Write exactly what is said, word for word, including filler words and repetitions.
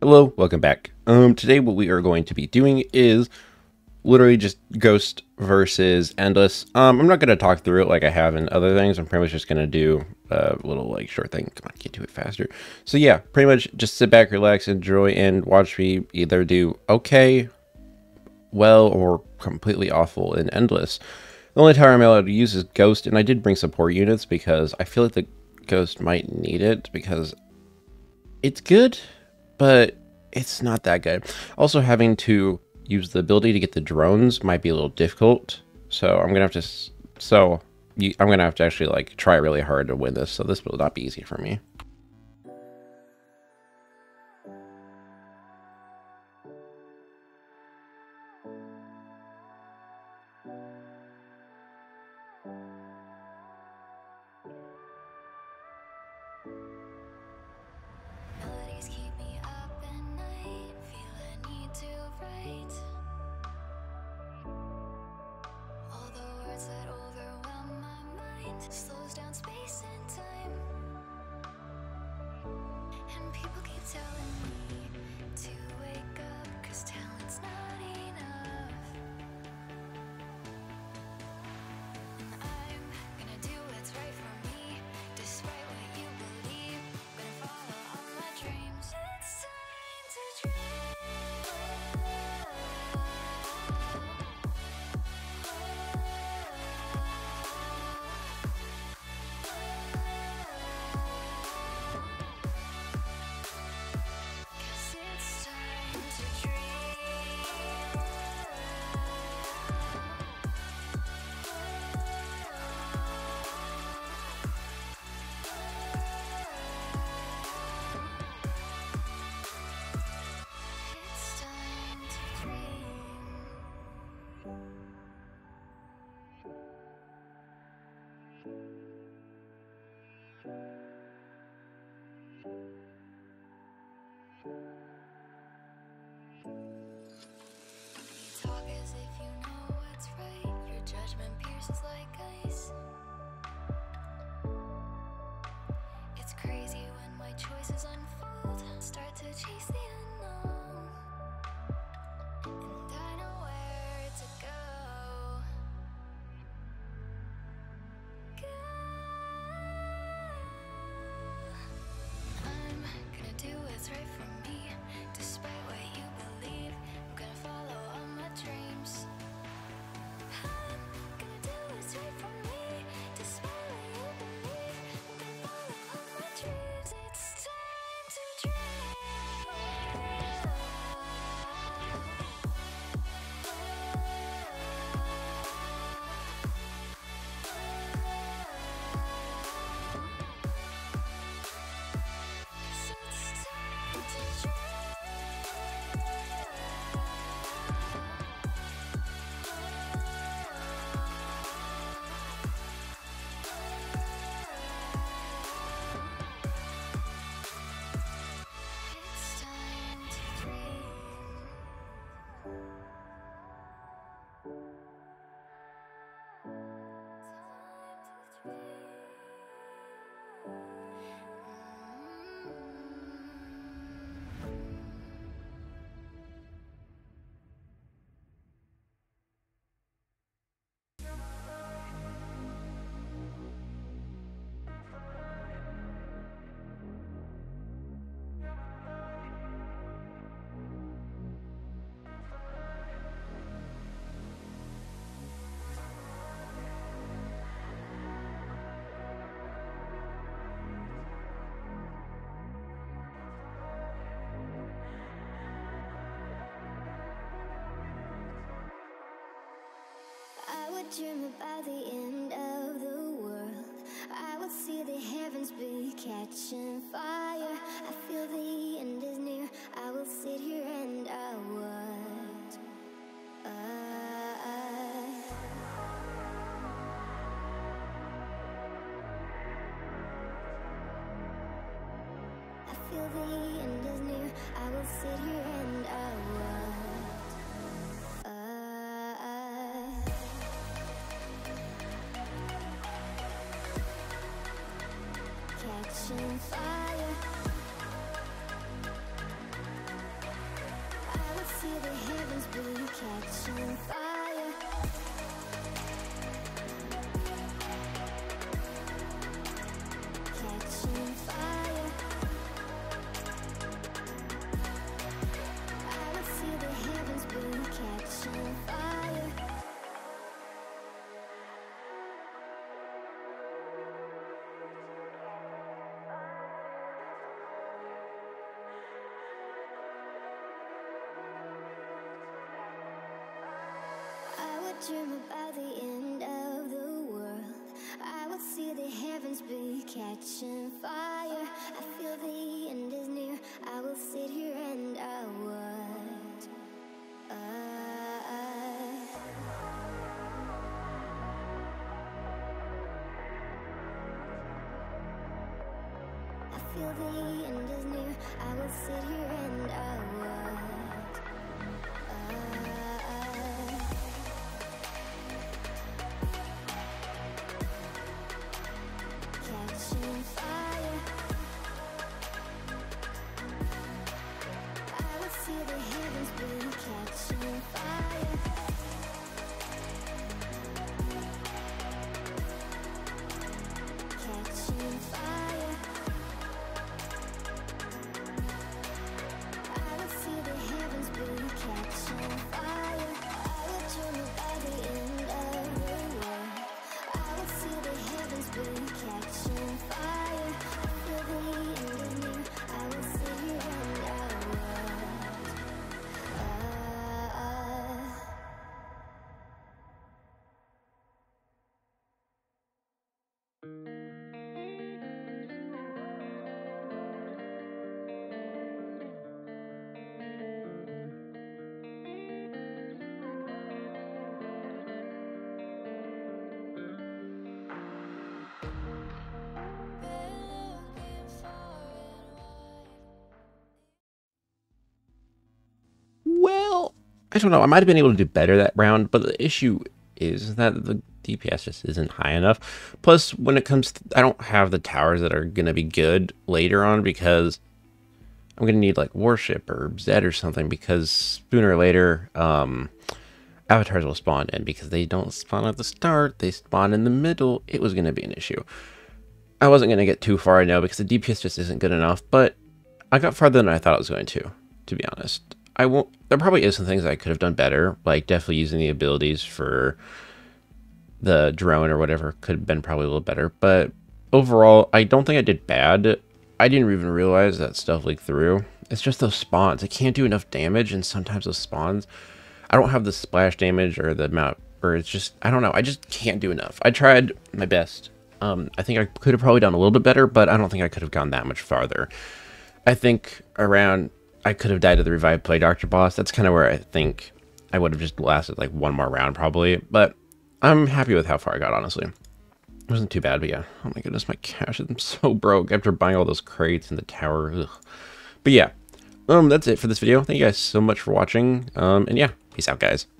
Hello, welcome back. Um, today what we are going to be doing is literally just Ghost versus Endless. Um, I'm not going to talk through it like I have in other things. I'm pretty much just going to do a little like short thing. Come on, can't do it faster. So yeah, pretty much just sit back, relax, enjoy, and watch me either do okay, well, or completely awful in Endless. The only tower I'm allowed to use is Ghost, and I did bring support units because I feel like the Ghost might need it because it's good, but it's not that good. Also, having to use the ability to get the drones might be a little difficult. So I'm gonna have to, so you, I'm gonna have to actually like try really hard to win this. So this will not be easy for me. Slows down space and time, and people keep telling me to wake up, cause talent's not enough. I'm gonna do what's right for me, despite what you believe. Gonna follow all my dreams. It's time to dream. It's crazy when my choices unfold, start to chase the unknown, and I know where to go. Go. I'm gonna do what's right for me, despite what you believe. I'm gonna follow all my dreams. I'm gonna do what's right for me, despite what you believe. It's time to dream. I would dream about the end of the world. I would see the heavens be catching fire. I feel the end is near. I will sit here and I would. Uh, I feel the end is near. I will sit here and I would. Catching fire. dream about the end of the world. I would see the heavens be catching fire. I feel the end is near. I will sit here and I would I, I feel the end is near. I will sit here and I would. I don't know, I might have been able to do better that round, but the issue is that the D P S just isn't high enough. Plus, when it comes to, I don't have the towers that are going to be good later on, because I'm going to need like Warship or Zed or something, because sooner or later um, avatars will spawn in, because they don't spawn at the start, they spawn in the middle. It was going to be an issue. I wasn't going to get too far, I know, because the D P S just isn't good enough, but I got farther than I thought I was going to, to be honest. I won't, there probably is some things I could have done better, like definitely using the abilities for the drone or whatever could have been probably a little better. But overall, I don't think I did bad. I didn't even realize that stuff leaked through. It's just those spawns. I can't do enough damage, and sometimes those spawns, I don't have the splash damage or the amount, or it's just, I don't know. I just can't do enough. I tried my best. Um, I think I could have probably done a little bit better, but I don't think I could have gone that much farther. I think around... I could have died to the revived play Doctor Boss. That's kind of where I think I would have just lasted like one more round probably. But I'm happy with how far I got, honestly. It wasn't too bad, but yeah. Oh my goodness, my cash is so broke after buying all those crates in the tower. Ugh. But yeah, um, that's it for this video. Thank you guys so much for watching. Um, and yeah, peace out, guys.